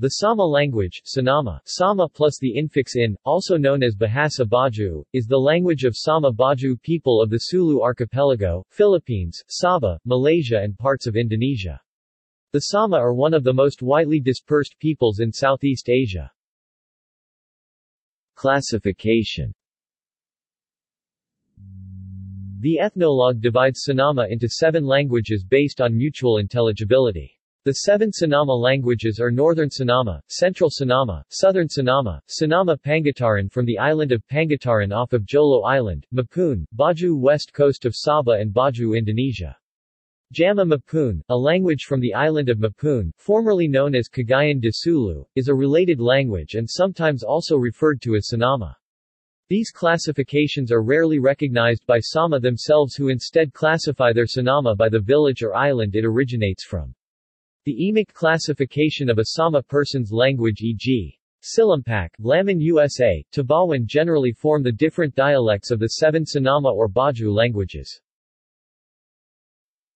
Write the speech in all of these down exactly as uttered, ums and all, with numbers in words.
The Sama language, Sanama, Sama plus the infix in, also known as Bahasa Bajau, is the language of Sama Bajau people of the Sulu Archipelago, Philippines, Sabah, Malaysia and parts of Indonesia. The Sama are one of the most widely dispersed peoples in Southeast Asia. Classification. The Ethnologue divides Sanama into seven languages based on mutual intelligibility. The seven Sanama languages are Northern Sanama, Central Sanama, Southern Sanama, Sanama Pangataran from the island of Pangataran off of Jolo Island, Mapun, Bajau west coast of Sabah and Bajau Indonesia. Jama Mapun, a language from the island of Mapun, formerly known as Kagayan de Sulu, is a related language and sometimes also referred to as Sanama. These classifications are rarely recognized by Sama themselves, who instead classify their Sanama by the village or island it originates from. The emic classification of a Sama person's language, for example, Silimpak, Laman U S A, Tabawan generally form the different dialects of the seven Sanama or Bajau languages.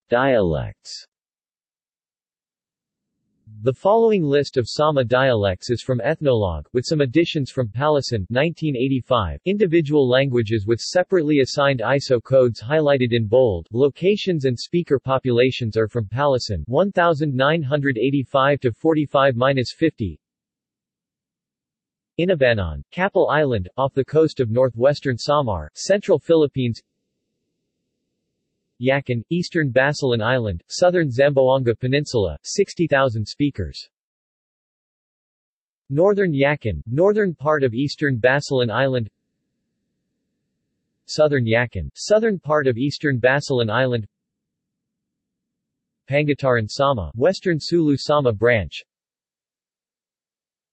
Dialects. The following list of Sama dialects is from Ethnologue, with some additions from Pallison, nineteen eighty-five. Individual languages with separately assigned I S O codes highlighted in bold. Locations and speaker populations are from Pallison, nineteen eighty-five to forty-five to fifty. Inabanon, Capul Island, off the coast of northwestern Samar, central Philippines. Yakan, eastern Basilan Island, southern Zamboanga Peninsula, sixty thousand speakers. Northern Yakan, northern part of eastern Basilan Island. Southern Yakan, southern part of eastern Basilan Island. Pangataran Sama, western Sulu Sama branch.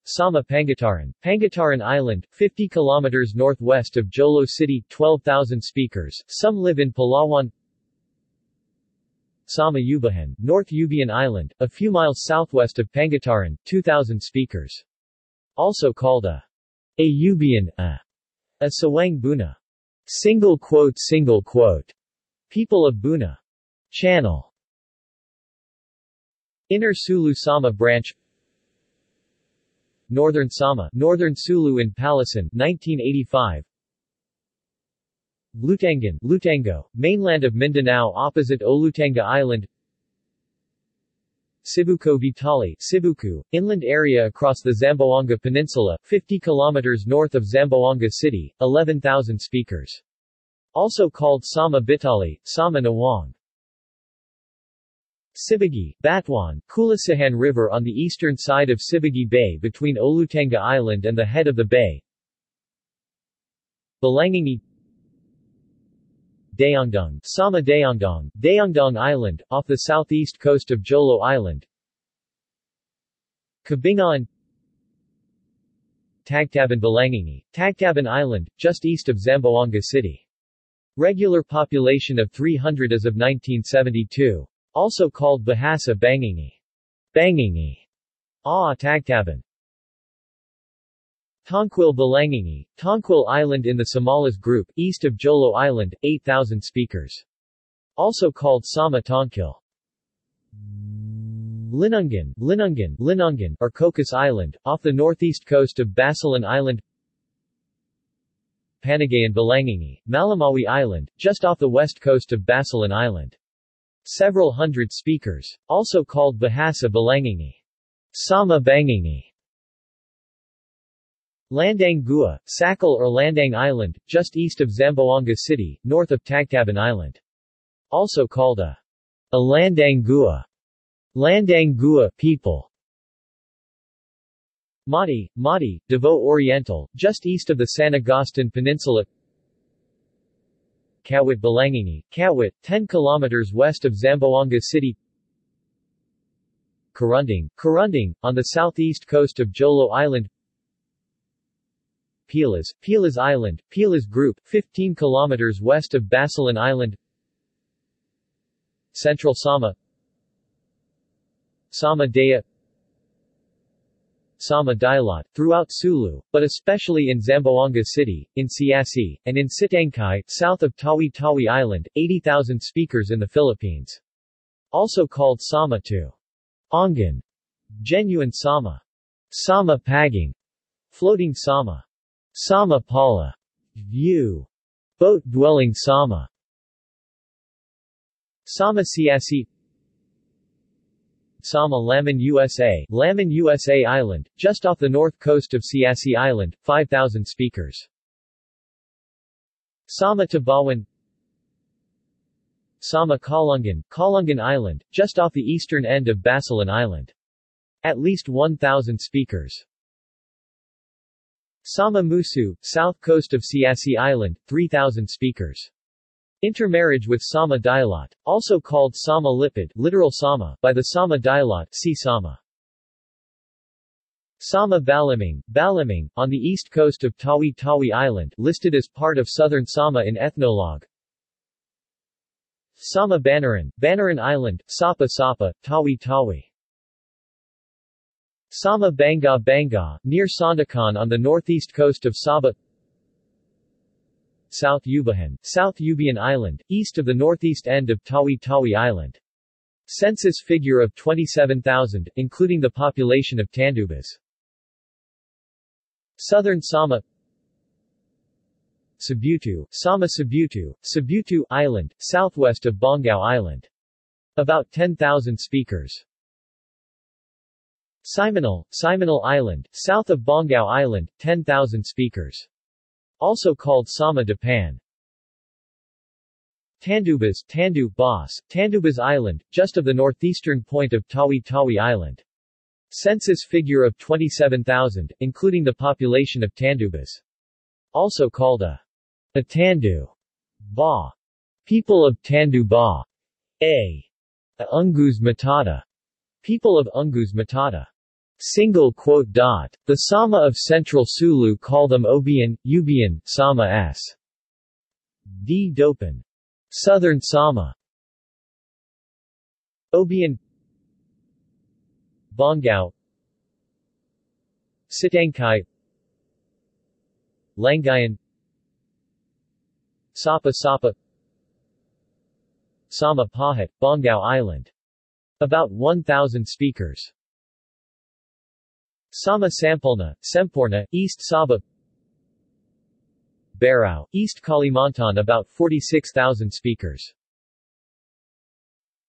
Sama Pangataran, Pangataran Island, fifty kilometers northwest of Jolo City, twelve thousand speakers. Some live in Palawan. Sama Yubahan, North Yubian Island, a few miles southwest of Pangataran, two thousand speakers. Also called a a Yubian, a, a Sawang Buna, single quote single quote, people of Buna Channel. Inner Sulu Sama branch. Northern Sama, Northern Sulu in Pallison, nineteen eighty-five. Lutangan, Lutango, mainland of Mindanao opposite Olutanga Island. Sibuko Bitali, Sibuku, inland area across the Zamboanga Peninsula, fifty kilometers north of Zamboanga City, eleven thousand speakers. Also called Sama Bitali, Sama Nawang. Sibagi, Batuan, Kulisahan River on the eastern side of Sibagi Bay between Olutanga Island and the head of the bay. Balangingi, Dayangdong, Sama Dayangdong, Dayangdong Island, off the southeast coast of Jolo Island. Kabingaan, Tagtaban Balangingi, Tagtaban Island, just east of Zamboanga City. Regular population of three hundred as of nineteen seventy-two. Also called Bahasa Bangingi. Bangingi. Ah Tagtaban. Tonquil Balangingi, Tonquil Island in the Somalis group, east of Jolo Island, eight thousand speakers. Also called Sama Tonquil. Linungan, Linungan, Linungan, or Cocos Island, off the northeast coast of Basilan Island. Panagayan Balangingi, Malamawi Island, just off the west coast of Basilan Island. Several hundred speakers. Also called Bahasa Balangingi. Sama Bangingi. Landang Gua, Sakal or Landang Island, just east of Zamboanga City, north of Tagtaban Island. Also called a, a Landang Gua. Landang Gua people. Mati, Mati, Davao Oriental, just east of the San Agustin Peninsula. Kawit Balangingi, Kawit, ten kilometers west of Zamboanga City. Karundang, Karundang, on the southeast coast of Jolo Island. Pilas, Pilas Island, Pilas Group, fifteen kilometers west of Basilan Island. Central Sama, Sama Daya, Sama Dailat, throughout Sulu, but especially in Zamboanga City, in Siasi, and in Sitangkai, south of Tawi-Tawi Island, eighty thousand speakers in the Philippines. Also called Sama to Ongan, genuine Sama. Sama Paging, Floating Sama, Sama Pala, View, Boat Dwelling Sama, Sama Siasi, Sama Laman U S A, Laman U S A Island, just off the north coast of Siasi Island, five thousand speakers. Sama Tabawan, Sama Kalungan, Kalungan Island, just off the eastern end of Basilan Island. At least one thousand speakers. Sama Musu, south coast of Siasi Island, three thousand speakers. Intermarriage with Sama Dailat, also called Sama Lipid, literal Sama, by the Sama Dailat, see Sama. Sama Balaming, Balaming, on the east coast of Tawi-Tawi Island, listed as part of southern Sama in Ethnologue. Sama Banaran, Banaran Island, Sapa Sapa, Tawi-Tawi. Sama Banga Banga, near Sandakan on the northeast coast of Sabah. South Yubahan, South Yubian Island, east of the northeast end of Tawi-Tawi Island. Census figure of twenty-seven thousand, including the population of Tandubas. Southern Sama Sibuku, Sama Sibuku, Sibuku Island, southwest of Bongao Island. About ten thousand speakers. Simonal, Simonal Island, south of Bongao Island, ten thousand speakers. Also called Sama Dapan. Tandubas, Tandu, Bas, Tandubas Island, just of the northeastern point of Tawi-Tawi Island. Census figure of twenty-seven thousand, including the population of Tandubas. Also called a, a Tandu, Ba. People of Tandu Ba. A. a Ungus Matata. People of Ungus Matata. Single quote dot. The Sama of Central Sulu call them Obian, Yubian, Sama S. D. Dopan. Southern Sama. Obian Bongao Sitangkai Langayan Sapa Sapa Sama Pahat, Bongao Island. About one thousand speakers. Sama Sampalna, Semporna, East Sabah Barao, East Kalimantan, about forty-six thousand speakers.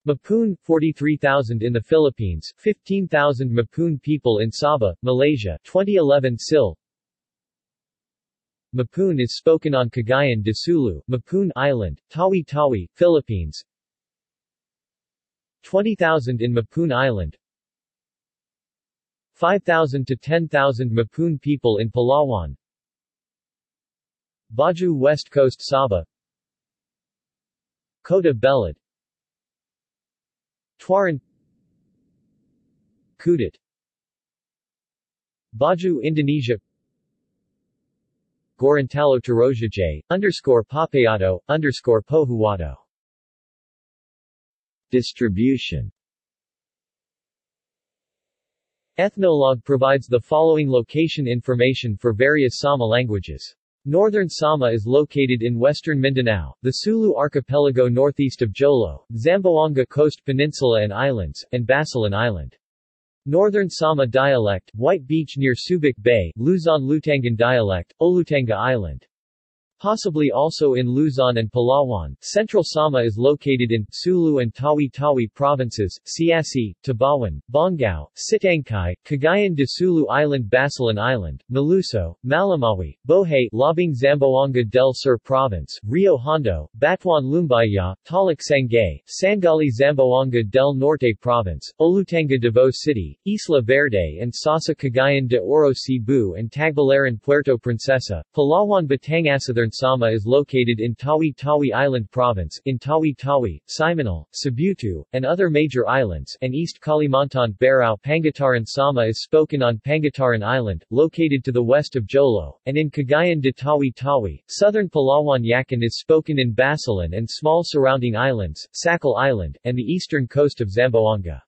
Mapun, forty-three thousand in the Philippines, fifteen thousand Mapun people in Sabah, Malaysia, twenty eleven S I L. Mapun is spoken on Kagayan de Sulu, Mapun Island, Tawi-Tawi, Philippines. twenty thousand in Mapun Island. five thousand to ten thousand Mapun people in Palawan. Baju West Coast Sabah Kota Belad Tuaran Kudit Baju Indonesia Gorontalo Torojajay, underscore Papayato, underscore Pohuwato. Distribution. Ethnologue provides the following location information for various Sama languages. Northern Sama is located in western Mindanao, the Sulu Archipelago northeast of Jolo, Zamboanga Coast Peninsula and Islands, and Basilan Island. Northern Sama dialect, White Beach near Subic Bay, Luzon Lutangan dialect, Olutanga Island. Possibly also in Luzon and Palawan. Central Sama is located in Sulu and Tawi-Tawi provinces, Siasi, Tabawan, Bongao, Sitangkai, Cagayan de Sulu Island, Basilan Island, Maluso, Malamawi, Bohai, Labing, Zamboanga del Sur province, Rio Hondo, Batuan, Lumbayya, Talak Sangay, Sangali, Zamboanga del Norte province, Olutanga, Davao City, Isla Verde, and Sasa, Cagayan de Oro, Cebu, and Tagbilaran, Puerto Princesa, Palawan, Batangas. Southern Sama is located in Tawi-Tawi Island province, in Tawi-Tawi, Simonal, Sibuku, and other major islands, and East Kalimantan Barao. Pangataran Sama is spoken on Pangataran Island, located to the west of Jolo, and in Cagayan de Tawi-Tawi. Southern Palawan Yakan is spoken in Basilan and small surrounding islands, Sakal Island, and the eastern coast of Zamboanga.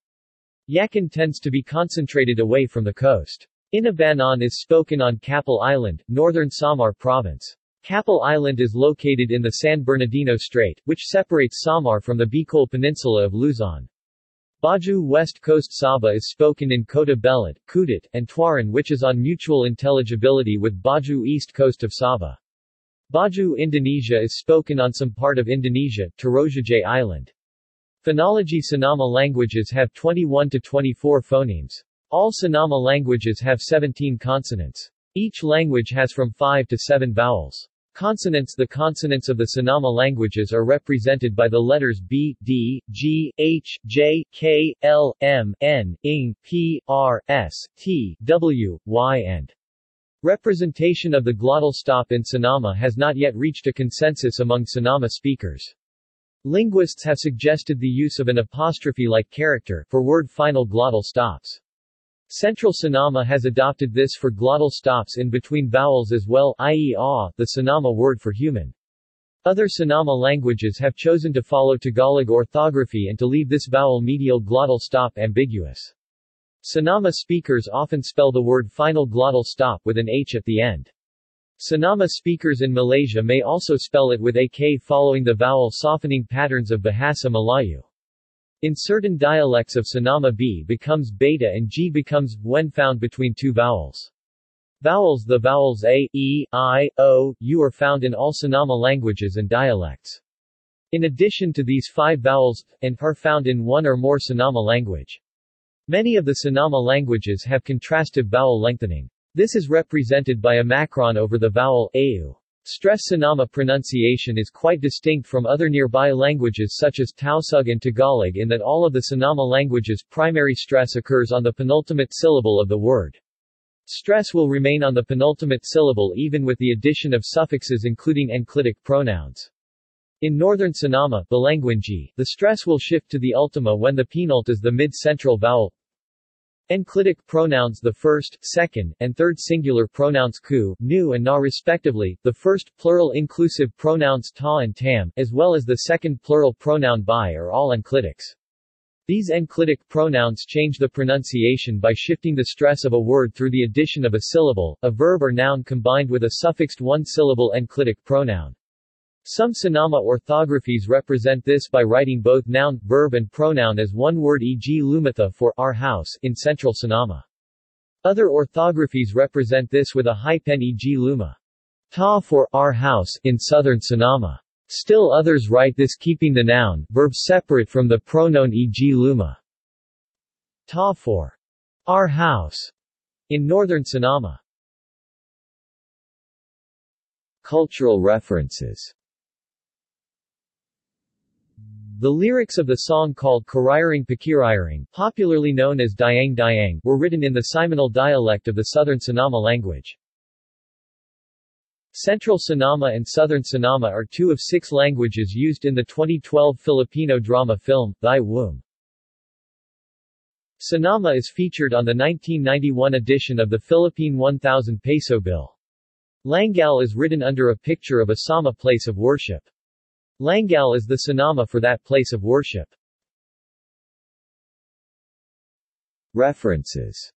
Yakan tends to be concentrated away from the coast. Inabanon is spoken on Capul Island, northern Samar province. Capul Island is located in the San Bernardino Strait, which separates Samar from the Bicol Peninsula of Luzon. Baju West Coast Sabah is spoken in Kota Belad, Kudit, and Tuaran, which is on mutual intelligibility with Baju East Coast of Sabah. Baju Indonesia is spoken on some part of Indonesia, Tarojajay Island. Phonology: Sanama languages have twenty-one to twenty-four phonemes. All Sanama languages have seventeen consonants. Each language has from five to seven vowels. Consonants: the consonants of the Sanama languages are represented by the letters B, D, G, H, J, K, L, M, N, Ng, P, R, S, T, W, Y and. Representation of the glottal stop in Sanama has not yet reached a consensus among Sanama speakers. Linguists have suggested the use of an apostrophe-like character for word final glottal stops. Central Sanama has adopted this for glottal stops in between vowels as well, that is ah, the Sanama word for human. Other Sanama languages have chosen to follow Tagalog orthography and to leave this vowel medial glottal stop ambiguous. Sanama speakers often spell the word final glottal stop with an H at the end. Sanama speakers in Malaysia may also spell it with a K following the vowel, softening patterns of Bahasa Melayu. In certain dialects of Sanama, B becomes beta and G becomes B when found between two vowels. Vowels: the vowels A, E, I, O, U are found in all Sanama languages and dialects. In addition to these, five vowels and are found in one or more Sanama language. Many of the Sanama languages have contrastive vowel lengthening. This is represented by a macron over the vowel au. Stress: Sanama pronunciation is quite distinct from other nearby languages such as Tausug and Tagalog in that all of the Sanama languages' primary stress occurs on the penultimate syllable of the word. Stress will remain on the penultimate syllable even with the addition of suffixes including enclitic pronouns. In northern Sanama, Balanguangi, the stress will shift to the ultima when the penult is the mid-central vowel. Enclitic pronouns: the first, second, and third singular pronouns ku, nu and na respectively, the first plural inclusive pronouns ta and tam, as well as the second plural pronoun bai are all enclitics. These enclitic pronouns change the pronunciation by shifting the stress of a word through the addition of a syllable, a verb or noun combined with a suffixed one-syllable enclitic pronoun. Some Sanama orthographies represent this by writing both noun, verb and pronoun as one word, for example lumatha for our house in central Sanama. Other orthographies represent this with a hyphen, for example luma ta for our house in southern Sanama. Still others write this keeping the noun, verb separate from the pronoun, for example luma ta for our house in northern Sanama. Cultural references. The lyrics of the song called Karayering Pakirayering, popularly known as Dayang Dayang, were written in the Simonal dialect of the southern Sanama language. Central Sanama and southern Sanama are two of six languages used in the twenty twelve Filipino drama film, Thy Womb. Sanama is featured on the nineteen ninety-one edition of the Philippine one thousand peso bill. Langal is written under a picture of a Sama place of worship. Langal is the Sanama for that place of worship. References.